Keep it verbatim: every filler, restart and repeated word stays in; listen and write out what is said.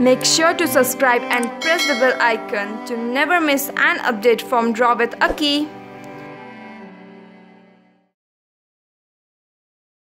Make sure to subscribe and press the bell icon to never miss an update from Draw with Akki.